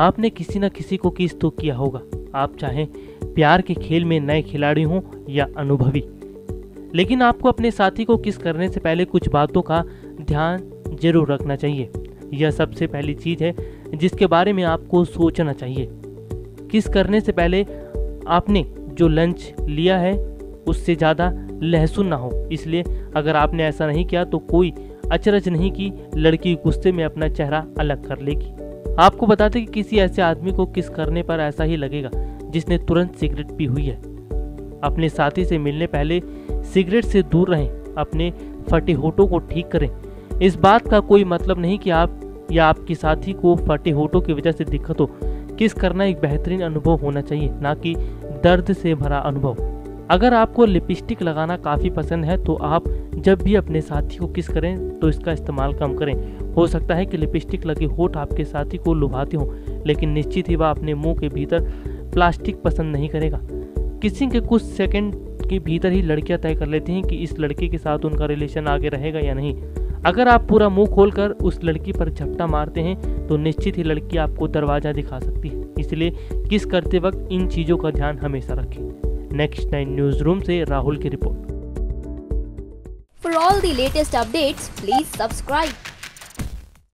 आपने किसी न किसी को किस तो किया होगा, आप चाहे प्यार के खेल में नए खिलाड़ी हों या अनुभवी, लेकिन आपको अपने साथी को किस करने से पहले कुछ बातों का ध्यान जरूर रखना चाहिए। यह सबसे पहली चीज़ है जिसके बारे में आपको सोचना चाहिए। किस करने से पहले आपने जो लंच लिया है उससे ज़्यादा लहसुन ना हो, इसलिए अगर आपने ऐसा नहीं किया तो कोई अचरज नहीं कि लड़की गुस्से में अपना चेहरा अलग कर लेगी। आपको बताते कि किसी ऐसे आदमी को किस करने पर ऐसा ही लगेगा जिसने तुरंत सिगरेट पी हुई है। अपने साथी से मिलने पहले सिगरेट से दूर रहें, अपने फटे होठों को ठीक करें। इस बात का कोई मतलब नहीं कि आप या आपके साथी को फटे होठों की वजह से दिक्कत हो। किस करना एक बेहतरीन अनुभव होना चाहिए, ना कि दर्द से भरा अनुभव। अगर आपको लिपस्टिक लगाना काफ़ी पसंद है तो आप जब भी अपने साथी को किस करें तो इसका इस्तेमाल कम करें। हो सकता है कि लिपस्टिक लगे होठ आपके साथी को लुभाते हों, लेकिन निश्चित ही वह अपने मुंह के भीतर प्लास्टिक पसंद नहीं करेगा। किसिंग के कुछ सेकंड के भीतर ही लड़कियां तय कर लेती हैं कि इस लड़के के साथ उनका रिलेशन आगे रहेगा या नहीं। अगर आप पूरा मुंह खोलकर उस लड़की पर झपटा मारते हैं तो निश्चित ही लड़की आपको दरवाज़ा दिखा सकती है। इसलिए किस करते वक्त इन चीज़ों का ध्यान हमेशा रखें। नेक्स्ट 9 न्यूज़ रूम से राहुल की report. For all the latest updates please subscribe.